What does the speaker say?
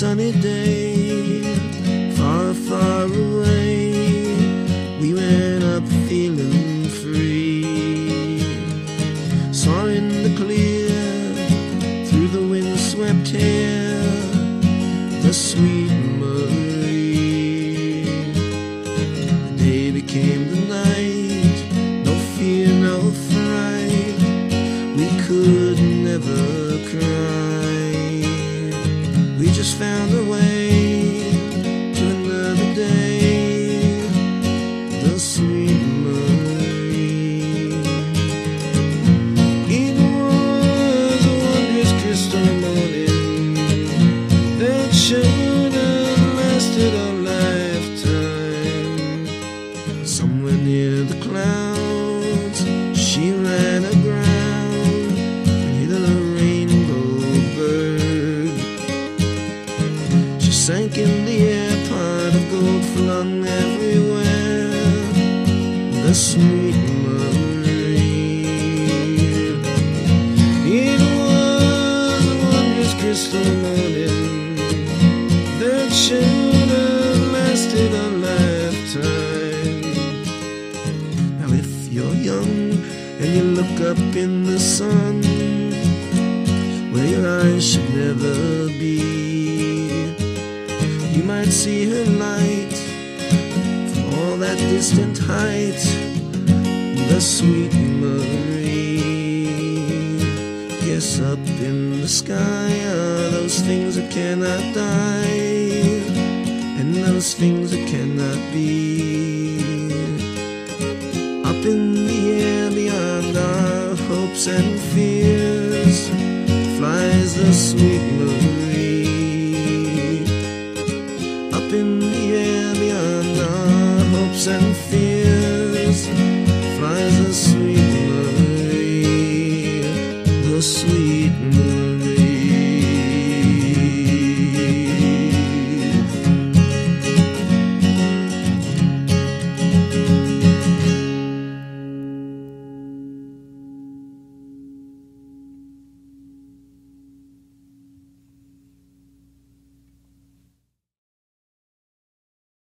sunny day, far, far away, we went up feeling free. Saw in the clear, through the windswept hair, the sweet Marie. The day became the night, no fear, no fright, we could never cry. We just found a way to another day, the sweet Marie. It was a wondrous crystal morning that should have lasted a lifetime. Somewhere near the clouds, she ran aground and hit a rainbow bird. Sank in the air, part of gold flung everywhere, the sweet Marie. It was a wondrous crystal morning that should have lasted a lifetime. Now if you're young and you look up in the sun, where your eyes should never be, you might see her light from all that distant height, the sweet Marie. Yes, up in the sky are those things that cannot die, and those things that cannot be. Up in the air beyond our hopes and fears, flies the sweet Marie.